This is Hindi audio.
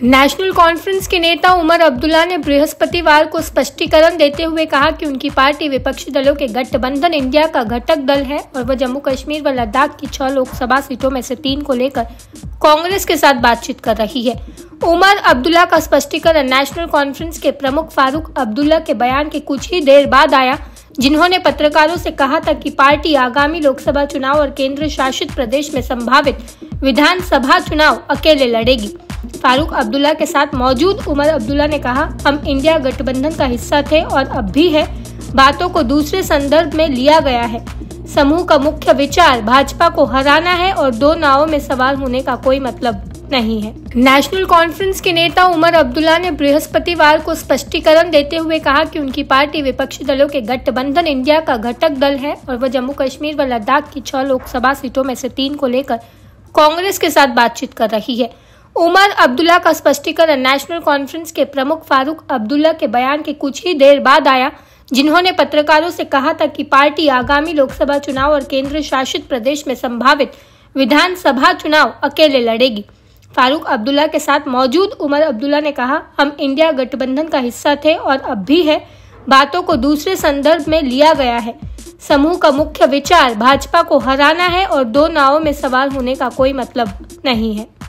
नेशनल कॉन्फ्रेंस के नेता उमर अब्दुल्ला ने बृहस्पतिवार को स्पष्टीकरण देते हुए कहा कि उनकी पार्टी विपक्षी दलों के गठबंधन इंडिया का घटक दल है और वह जम्मू कश्मीर व लद्दाख की 6 लोकसभा सीटों में से 3 को लेकर कांग्रेस के साथ बातचीत कर रही है। उमर अब्दुल्ला का स्पष्टीकरण नेशनल कॉन्फ्रेंस के प्रमुख फारूक अब्दुल्ला के बयान के कुछ ही देर बाद आया, जिन्होंने पत्रकारों से कहा था कि पार्टी आगामी लोकसभा चुनाव और केंद्र शासित प्रदेश में संभावित विधानसभा चुनाव अकेले लड़ेगी। फारूक अब्दुल्ला के साथ मौजूद उमर अब्दुल्ला ने कहा, हम इंडिया गठबंधन का हिस्सा थे और अब भी है। बातों को दूसरे संदर्भ में लिया गया है। समूह का मुख्य विचार भाजपा को हराना है और दो नावों में सवार होने का कोई मतलब नहीं है। नेशनल कॉन्फ्रेंस के नेता उमर अब्दुल्ला ने बृहस्पतिवार को स्पष्टीकरण देते हुए कहा कि उनकी पार्टी विपक्षी दलों के गठबंधन इंडिया का घटक दल है और वह जम्मू कश्मीर व लद्दाख की 6 लोकसभा सीटों में से 3 को लेकर कांग्रेस के साथ बातचीत कर रही है। उमर अब्दुल्ला का स्पष्टीकरण नेशनल कॉन्फ्रेंस के प्रमुख फारूक अब्दुल्ला के बयान के कुछ ही देर बाद आया, जिन्होंने पत्रकारों से कहा था कि पार्टी आगामी लोकसभा चुनाव और केंद्र शासित प्रदेश में संभावित विधानसभा चुनाव अकेले लड़ेगी। फारूक अब्दुल्ला के साथ मौजूद उमर अब्दुल्ला ने कहा, हम इंडिया गठबंधन का हिस्सा थे और अब भी है। बातों को दूसरे संदर्भ में लिया गया है। समूह का मुख्य विचार भाजपा को हराना है और दो नावों में सवार होने का कोई मतलब नहीं है।